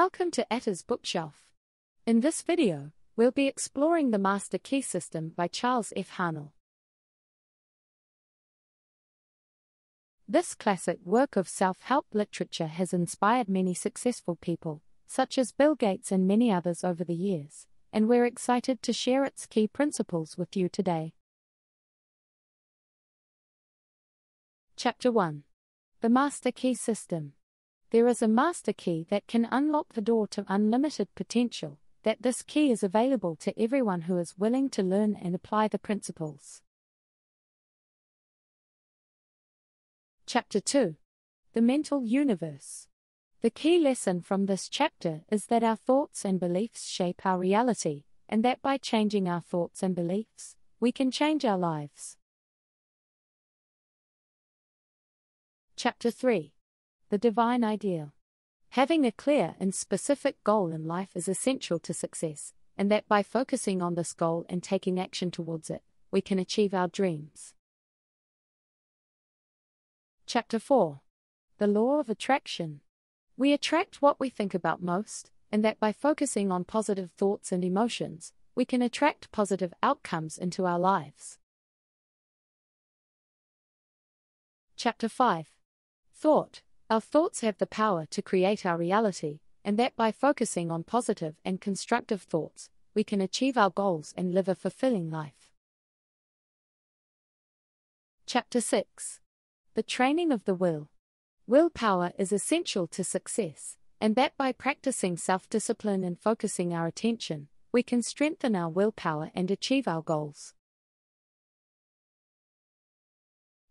Welcome to Atta's Bookshelf. In this video, we'll be exploring The Master Key System by Charles F. Haanel. This classic work of self-help literature has inspired many successful people, such as Bill Gates and many others over the years, and we're excited to share its key principles with you today. Chapter 1. The Master Key System. There is a master key that can unlock the door to unlimited potential. That this key is available to everyone who is willing to learn and apply the principles. Chapter 2. The Mental Universe. The key lesson from this chapter is that our thoughts and beliefs shape our reality, and that by changing our thoughts and beliefs, we can change our lives. Chapter 3. The Divine Ideal. Having a clear and specific goal in life is essential to success, and that by focusing on this goal and taking action towards it, we can achieve our dreams. Chapter 4. The Law of Attraction. We attract what we think about most, and that by focusing on positive thoughts and emotions, we can attract positive outcomes into our lives. Chapter 5. Thought. Our thoughts have the power to create our reality, and that by focusing on positive and constructive thoughts, we can achieve our goals and live a fulfilling life. Chapter 6. The Training of the Will. Willpower is essential to success, and that by practicing self-discipline and focusing our attention, we can strengthen our willpower and achieve our goals.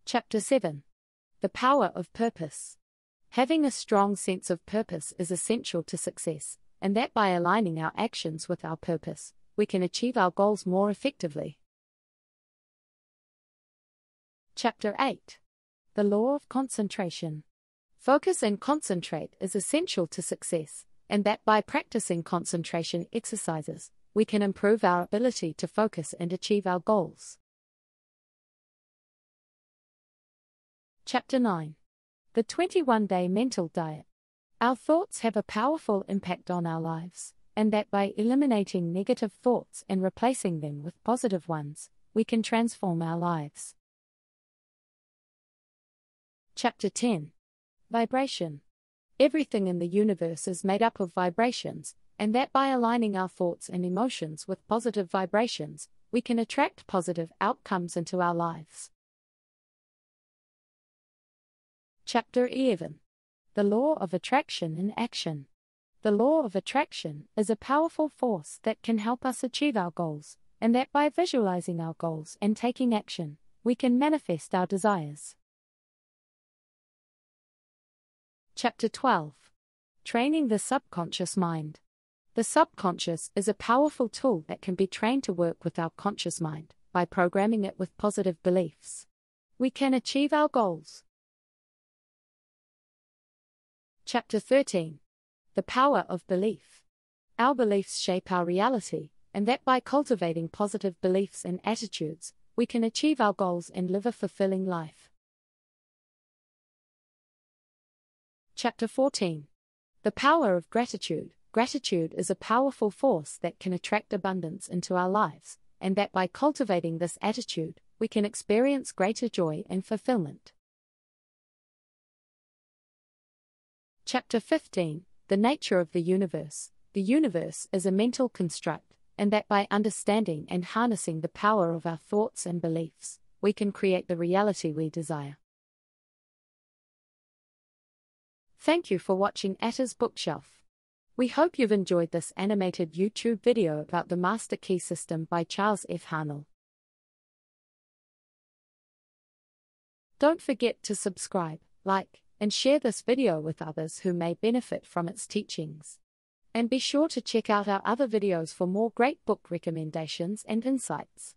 Chapter 7. The Power of Purpose. Having a strong sense of purpose is essential to success, and that by aligning our actions with our purpose, we can achieve our goals more effectively. Chapter 8. The Law of Concentration. Focus and concentrate is essential to success, and that by practicing concentration exercises, we can improve our ability to focus and achieve our goals. Chapter 9. The 21-Day Mental Diet. Our thoughts have a powerful impact on our lives, and that by eliminating negative thoughts and replacing them with positive ones, we can transform our lives. Chapter 10. Vibration. Everything in the universe is made up of vibrations, and that by aligning our thoughts and emotions with positive vibrations, we can attract positive outcomes into our lives. Chapter 11. The Law of Attraction in Action. The Law of Attraction is a powerful force that can help us achieve our goals, and that by visualizing our goals and taking action, we can manifest our desires. Chapter 12. Training the Subconscious Mind. The subconscious is a powerful tool that can be trained to work with our conscious mind by programming it with positive beliefs. We can achieve our goals. Chapter 13. The Power of Belief. Our beliefs shape our reality, and that by cultivating positive beliefs and attitudes, we can achieve our goals and live a fulfilling life. Chapter 14. The Power of Gratitude. Gratitude is a powerful force that can attract abundance into our lives, and that by cultivating this attitude, we can experience greater joy and fulfillment. Chapter 15. The Nature of the Universe. The universe is a mental construct, and that by understanding and harnessing the power of our thoughts and beliefs, we can create the reality we desire. Thank you for watching Atta's Bookshelf. We hope you've enjoyed this animated YouTube video about the Master Key System by Charles F. Haanel. Don't forget to subscribe, like, and share this video with others who may benefit from its teachings. And be sure to check out our other videos for more great book recommendations and insights.